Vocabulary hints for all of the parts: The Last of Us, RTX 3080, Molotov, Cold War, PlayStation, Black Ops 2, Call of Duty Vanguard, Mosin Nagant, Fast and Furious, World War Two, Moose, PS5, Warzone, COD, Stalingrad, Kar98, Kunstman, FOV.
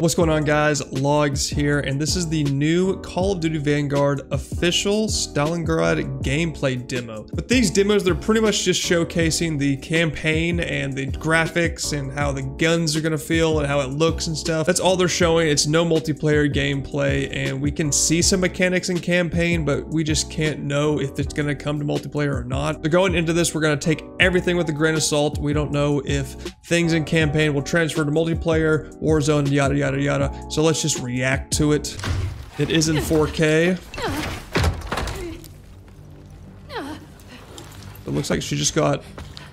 What's going on, guys? Logs here, and this is the new Call of Duty Vanguard official Stalingrad gameplay demo. With these demos, they're pretty much just showcasing the campaign and the graphics and how the guns are gonna feel and how it looks and stuff. That's all they're showing. It's no multiplayer gameplay, and we can see some mechanics in campaign, but we just can't know if it's gonna come to multiplayer or not. They're going into this, we're gonna take everything with a grain of salt. We don't know if things in campaign will transfer to multiplayer, Warzone, yada yada yada. So let's just react to it. It is in 4K. It looks like she just got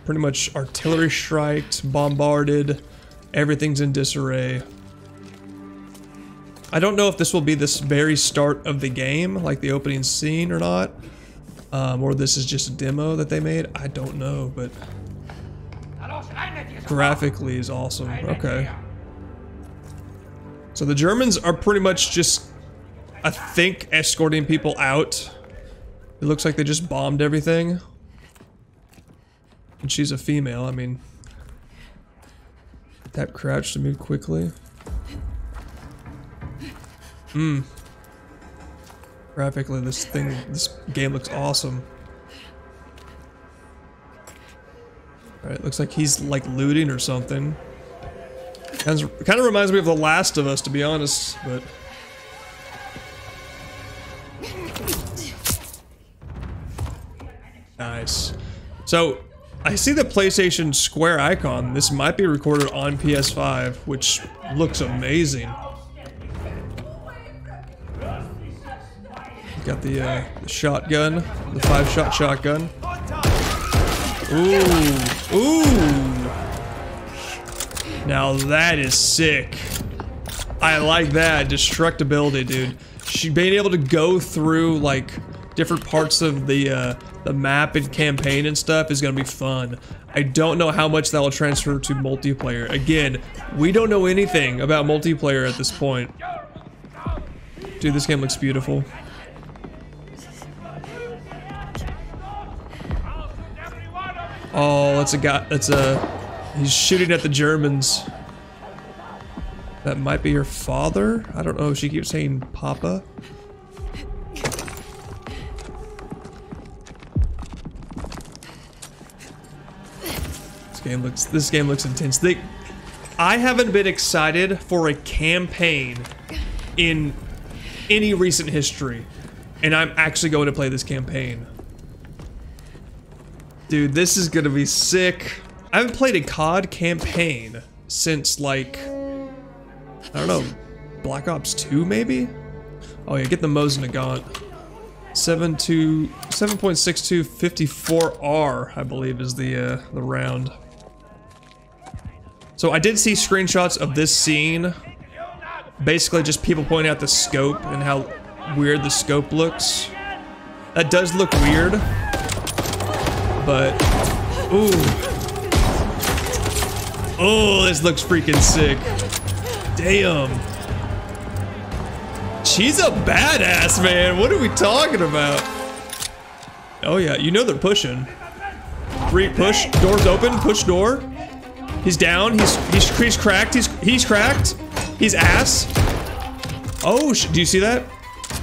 pretty much artillery striked, bombarded. Everything's in disarray. I don't know if this will be this very start of the game, like the opening scene, or not. Or this is just a demo that they made. I don't know, but graphically is awesome. Okay. So the Germans are pretty much just, I think, escorting people out. It looks like they just bombed everything. And she's a female, I mean. Tap crouch to move quickly. Graphically, this game looks awesome. All right, looks like he's like looting or something. Kind of reminds me of The Last of Us, to be honest, but nice. So I see the PlayStation square icon. This might be recorded on PS5, which looks amazing. Got the shotgun, the 5-shot shotgun. Ooh, ooh. Now that is sick. I like that destructibility, dude. She being able to go through like different parts of the map and campaign and stuff is gonna be fun. I don't know how much that will transfer to multiplayer. Again, we don't know anything about multiplayer at this point. Dude, this game looks beautiful. Oh, that's a guy, he's shooting at the Germans. That might be her father? I don't know, she keeps saying Papa. This game looks intense. I haven't been excited for a campaign in any recent history, and I'm actually going to play this campaign. Dude, this is gonna be sick. I haven't played a COD campaign since, like, I don't know, Black Ops 2 maybe? Oh yeah, get the Mosin Nagant. 7.6254R, I believe, is the round. So I did see screenshots of this scene. Basically just people pointing out the scope and how weird the scope looks. That does look weird. But, ooh. Oh, this looks freaking sick. Damn. She's a badass, man. What are we talking about? Oh yeah, you know they're pushing. Three push, doors open, push door. He's down, he's cracked, he's cracked. He's ass. Oh, do you see that?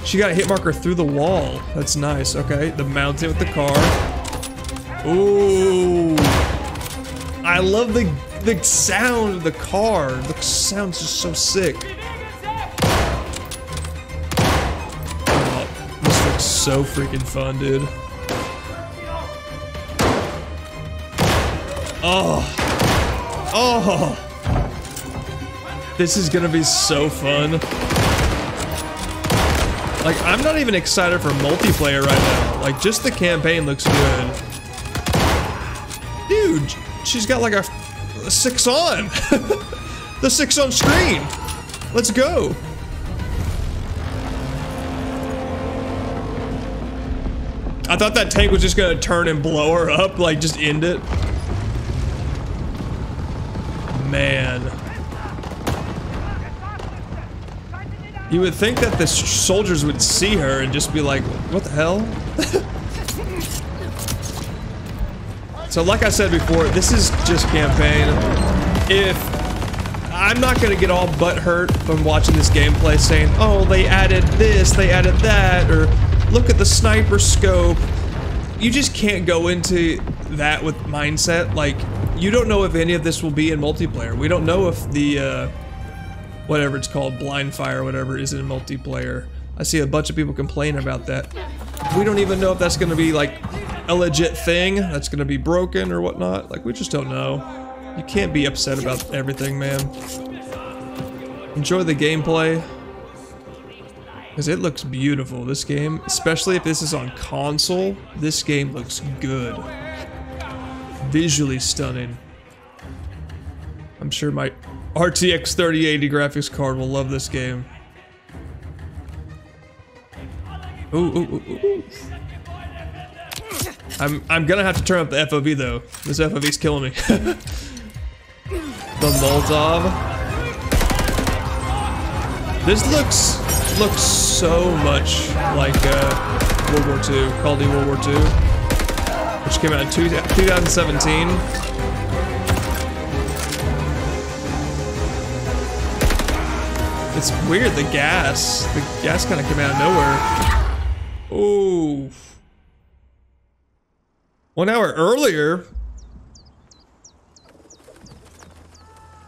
She got a hit marker through the wall. That's nice, okay. The mountain with the car. Ooh, I love the sound of the car. The sound's just so sick. Oh, this looks so freaking fun, dude. Oh, oh, this is gonna be so fun. Like, I'm not even excited for multiplayer right now. Like, just the campaign looks good. Dude, she's got like a 6 on. The 6 on screen. Let's go. I thought that tank was just gonna turn and blow her up, like just end it. Man. You would think that the soldiers would see her and just be like, what the hell? So like I said before, this is just campaign. If I'm not gonna get all butthurt from watching this gameplay saying, oh, they added this, they added that, or look at the sniper scope. You just can't go into that with mindset. Like, you don't know if any of this will be in multiplayer. We don't know if the, whatever it's called, blind fire or whatever, is in multiplayer. I see a bunch of people complain about that. We don't even know if that's gonna be, like, a legit thing that's gonna be broken or whatnot. Like, we just don't know. You can't be upset about everything, man. Enjoy the gameplay, because it looks beautiful, this game. Especially if this is on console, this game looks good. Visually stunning. I'm sure my RTX 3080 graphics card will love this game. Ooh, ooh, ooh, ooh. I'm gonna have to turn up the FOV though. This FOV's killing me. The Molotov. This looks so much like World War Two, Call of Duty World War Two, which came out in 2017. It's weird. The gas kind of came out of nowhere. Ooh. 1 hour earlier?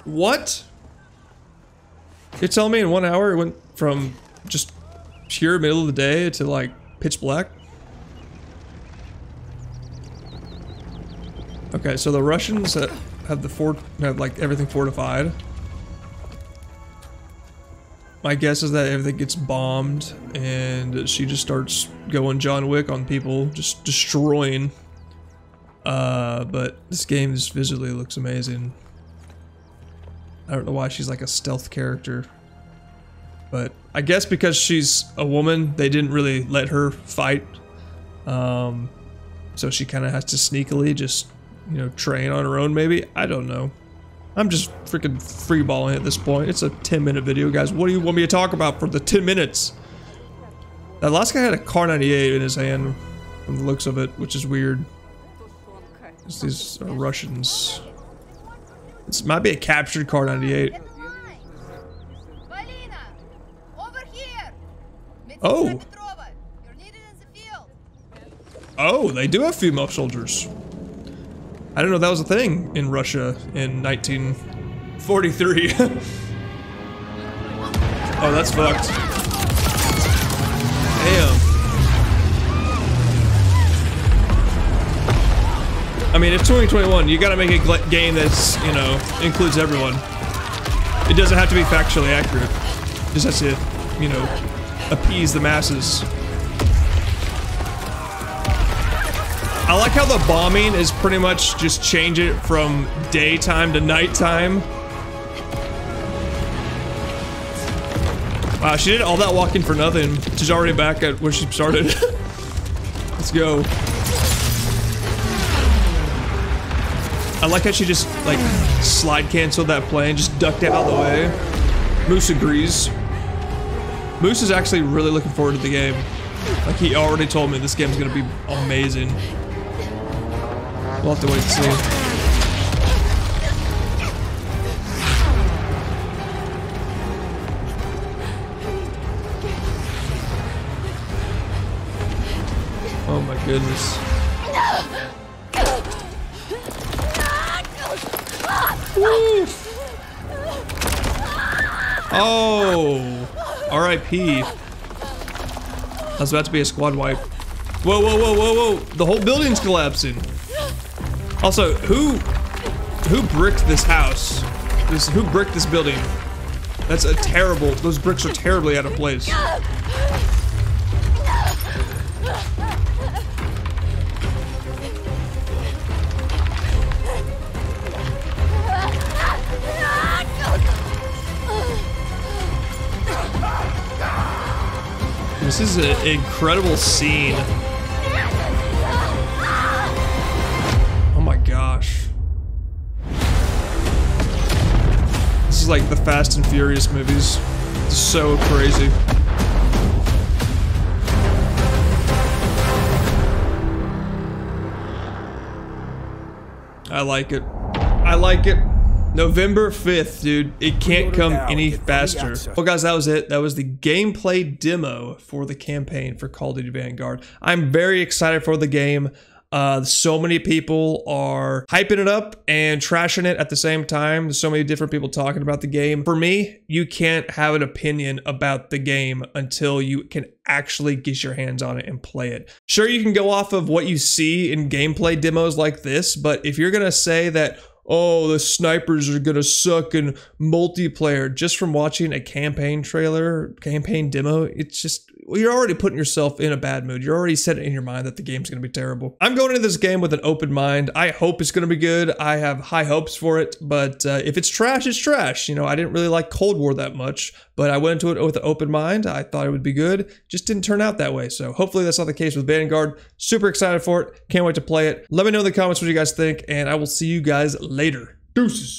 What? You're telling me in 1 hour it went from just pure middle of the day to like pitch black? Okay, so the Russians have the have like everything fortified. My guess is that everything gets bombed and she just starts going John Wick on people, just destroying. But this game just visually looks amazing. I don't know why she's like a stealth character, but I guess because she's a woman, they didn't really let her fight. So she kind of has to sneakily just, you know, train on her own maybe. I don't know. I'm just freaking freeballing at this point. It's a 10-minute video, guys. What do you want me to talk about for the 10 minutes? That last guy had a Kar98 in his hand from the looks of it, which is weird. These are Russians. This might be a captured Kar98. Oh! Oh, they do have female soldiers. I didn't know that was a thing in Russia in 1943. Oh, that's fucked. Damn. I mean, it's 2021. You gotta make a game that's, you know, includes everyone. It doesn't have to be factually accurate. It just has to, you know, appease the masses. I like how the bombing is pretty much just change it from daytime to nighttime. Wow, she did all that walking for nothing. She's already back at where she started. Let's go. I like how she just, like, slide canceled that plane, just ducked it out of the way. Moose agrees. Moose is actually really looking forward to the game. Like, he already told me this game's gonna be amazing. We'll have to wait and see. Oh my goodness. Oh, R.I.P. That's about to be a squad wipe. Whoa, whoa, whoa, whoa, whoa! The whole building's collapsing. Also, who bricked this house? Who bricked this building? That's a terrible. Those bricks are terribly out of place. This is an incredible scene. Oh my gosh. This is like the Fast and Furious movies. It's so crazy. I like it. I like it. November 5th, dude. It can't come any faster. Well, guys, that was it. That was the gameplay demo for the campaign for Call of Duty Vanguard. I'm very excited for the game. So many people are hyping it up and trashing it at the same time. There's so many different people talking about the game. For me, you can't have an opinion about the game until you can actually get your hands on it and play it. Sure, you can go off of what you see in gameplay demos like this, but if you're gonna say that, oh, the snipers are gonna suck in multiplayer just from watching a campaign trailer, campaign demo, it's just, well, you're already putting yourself in a bad mood. You're already set in your mind that the game's gonna be terrible. I'm going into this game with an open mind. I hope it's gonna be good. I have high hopes for it, but if it's trash, it's trash. You know, I didn't really like Cold War that much, but I went into it with an open mind. I thought it would be good. Just didn't turn out that way. So hopefully that's not the case with Vanguard. Super excited for it. Can't wait to play it. Let me know in the comments what you guys think, and I will see you guys later. Deuces.